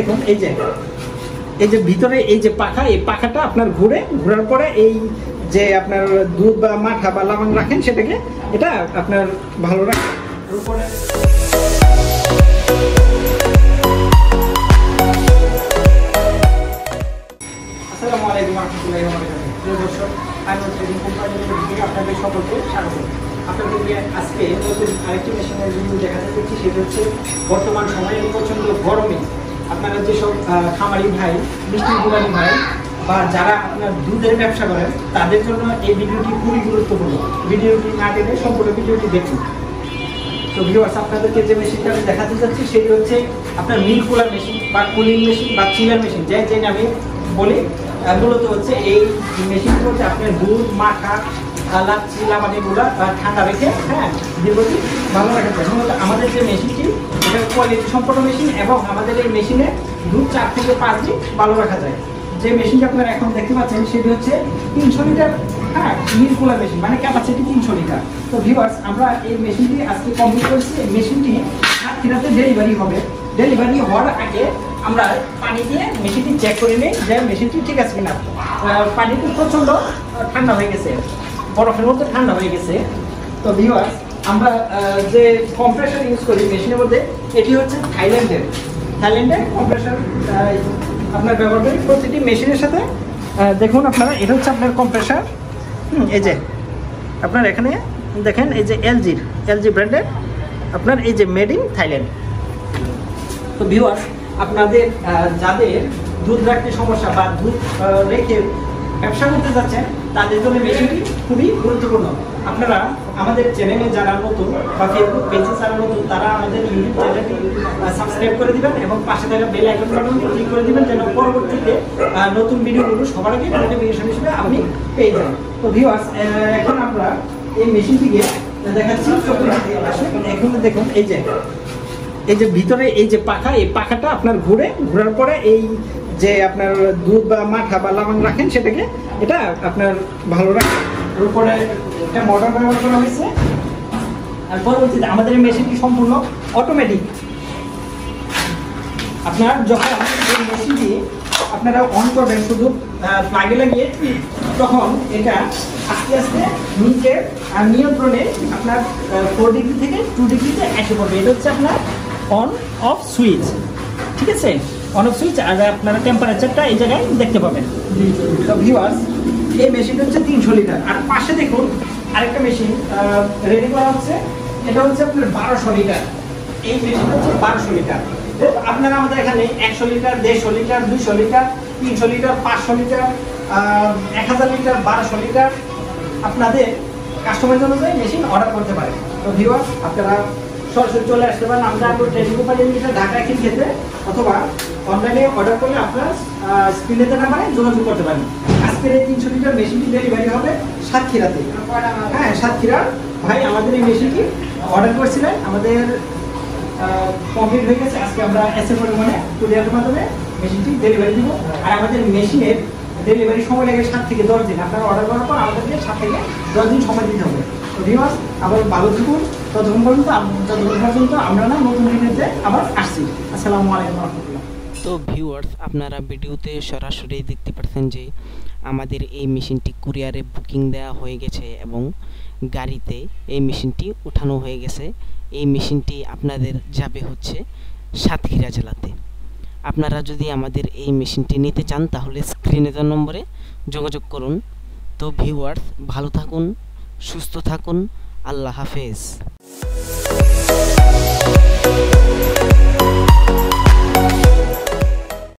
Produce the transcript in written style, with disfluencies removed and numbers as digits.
দেখুন এই যে ভিতরে এই যে পাখা, এই পাখাটা আপনার ঘোরার পরে এই যে আপনার দুধ বা মাখা বা লাবণ রাখেন সেটাকে এটা আপনার ভালো রাখেন। উপরে আসসালামু আলাইকুম রাহমাতুল্লাহি ওয়া বারাকাতুহু। প্রিয় দর্শক, আমি ট্রেডিং কোম্পানির থেকে আপনাদের সকলকে স্বাগত। আপনাদেরকে আজকে নতুন আরেকটি মেশিনের রিভিউ দেখাতে যাচ্ছি, সেটা হচ্ছে বর্তমান সময়ে প্রচণ্ড গরমে আপনারা যেসব খামারি ভাই, মিষ্টি দোকানি ভাই বা যারা আপনার দুধের ব্যবসা করেন তাদের জন্য এই ভিডিওটি খুবই গুরুত্বপূর্ণ। ভিডিওটি না দেখে সম্পূর্ণ ভিডিওটি দেখুন। তো ভিউয়ার্স, আপনাদেরকে যে মেশিনটা আমি দেখাতে যাচ্ছি সেটি হচ্ছে আপনার মিল্ক কুলার মেশিন বা কুলিং মেশিন বা চিলার মেশিন, যে নামে বলি। মূলত হচ্ছে এই মেশিনগুলোতে আপনার দুধ, মাখা, লাচ্ছি, লাবানি গুলা ঠান্ডা রেখে দীর্ঘদিন ভালো রাখা যায়। মূলত আমাদের যে মেশিনটি এটা কোয়ালিটি সম্পন্ন মেশিন এবং আমাদের এই মেশিনে দুধ 4 থেকে 5 দিন ভালো রাখা যায়। যে মেশিনটা আপনারা এখন দেখতে পাচ্ছেন সেটি হচ্ছে 300 লিটার মিল্ক কুলার মেশিন, মানে ক্যাপাসিটি 300 লিটার। তো ভিউয়ার্স, আমরা এই মেশিনটি আজকে কমপ্লিট করছি। এই মেশিনটি সাতক্ষীরাতে ডেলিভারি হবে। ডেলিভারি হওয়ার আগে আমরা পানি দিয়ে মেশিনটি চেক করে নিই যে মেশিনটি ঠিক আছে কিনা। পানিটি প্রচণ্ড ঠান্ডা হয়ে গেছে, বরফের মধ্যে ঠান্ডা হয়ে গেছে। তো ভিউয়ার্স, আমরা যে কম্প্রেসার ইউজ করি মেশিনের মধ্যে, এটি হচ্ছে থাইল্যান্ডের কম্প্রেসার আপনার ব্যবহার করি প্রতিটি মেশিনের সাথে। দেখুন আপনারা, এটা হচ্ছে আপনার কম্প্রেসার। এই যে আপনার এখানে দেখেন, এই যে এলজি ব্র্যান্ডের আপনার এই যে মেড ইন থাইল্যান্ড। তো ভিউয়ার্স, আপনাদের যাদের দুধ রাখতে সমস্যা বা দুধ রেখে ব্যবসা করতে যাচ্ছেন তাদের জন্য মেশিনটি খুবই গুরুত্বপূর্ণ। আপনারা আমাদের চ্যানেলে যারা নতুন বা ফেসবুক পেজে যারা নতুন তারা আমাদের ইউটিউব চ্যানেলটি সাবস্ক্রাইব করে দেবেন এবং পাশে থাকা বেল আইকন বাটনটি ক্লিক করে দেবেন, যেন পরবর্তীতে নতুন ভিডিওগুলো সবার আগে নোটিফিকেশন হিসেবে আপনি পেয়ে যান। তো ভিউয়ার্স, এখন আমরা এই মেশিনটিকে দেখাচ্ছি। এখন দেখুন এই যে ভিতরে এই যে পাখা, এই পাখাটা আপনার ঘোরার পরে এই যে আপনার দুধ বা মাখা বা লাবণ রাখেন সেটাকে এটা আপনার ভালো রাখেন। উপরে একটা মোটর ব্যবহার করা হয়েছে। আর পরবর্তীতে আমাদের এই মেশিনটি সম্পূর্ণ অটোমেটিক। আপনার যখন এই মেশিনটি আপনারা অন করবেন শুধু প্লাগে লাগিয়ে, তখন এটা আস্তে আস্তে নিচের নিয়ন্ত্রণে আপনার 4 ডিগ্রি থেকে 2 ডিগ্রিতে এসে পড়বে। এটা হচ্ছে আপনার অন অফ সুইচ, ঠিক আছে? On off switch. আর আপনারা টেম্পারেচারটা এই জায়গায় দেখতে পাবেন। তো ভিউয়ার্স, এই মেশিনটা হচ্ছে 300 লিটার। আর পাশে দেখুন আরেকটা মেশিন রেডি করা হচ্ছে, এটা হচ্ছে আপনার 1200 লিটার। এই মেশিনটা হচ্ছে 1200 লিটার। আপনারা আমাদের এখানে 100 litre, 150 litre, 200 litre, 300 litre, 500 litre, 1000 litre, 1200 litre আপনাদের কাস্টমাইজ অনুযায়ী মেশিন অর্ডার করতে পারেন। তো ভিউয়ার্স, আপনারা সরাসরি চলে আসতে পারেন আমাদের ট্রেডিং কোম্পানি লিমিটেড ঢাকায় ক্ষেত্রে, অথবা অনলাইনে অর্ডার করলে আপনার স্ক্রিনে দেওয়া নাম্বারে যোগাযোগ করতে পারেন। আজকের এই 300 লিটার মেশিনটি ডেলিভারি হবে সাতক্ষীরাতে। সাতক্ষীরার ভাই আমাদের এই মেশিনটি অর্ডার করেছিলেন, আমাদের কমপ্লিট হয়ে গেছে। আজকে আমরা এসএ পরিমাণে কুরিয়ারের মাধ্যমে মেশিনটি ডেলিভারি দিব। আর আমাদের মেশিনের ডেলিভারি সময় লাগে 7 থেকে 10 দিন। আপনারা অর্ডার করার পর আমাদেরকে 7 থেকে 10 দিন সময় দিতে হবে। তো ভিউয়ার্স, আবার ভালো থাকুন। ততক্ষণ পর্যন্ত আমরা না নতুন ভিডিওতে আবার আসছি। আসসালামু আলাইকুম ওয়া রাহমাতুল্লাহ। তো ভিউয়ার্স, আপনারা ভিডিওতে সরাসরি দেখতে পাচ্ছেন যে আমাদের এই মেশিনটি কুরিয়ারে বুকিং দেওয়া হয়ে গেছে এবং গাড়িতে এই মেশিনটি উঠানো হয়ে গেছে। এই মেশিনটি আপনাদের যাবে হচ্ছে সাতক্ষীরা জেলাতে। আপনারা যদি আমাদের এই মেশিনটি নিতে চান তাহলে স্ক্রিনে দেওয়া নম্বরে যোগাযোগ করুন। তো ভিউয়ার্স, ভালো থাকুন, সুস্থ থাকুন, আল্লাহ হাফেজ।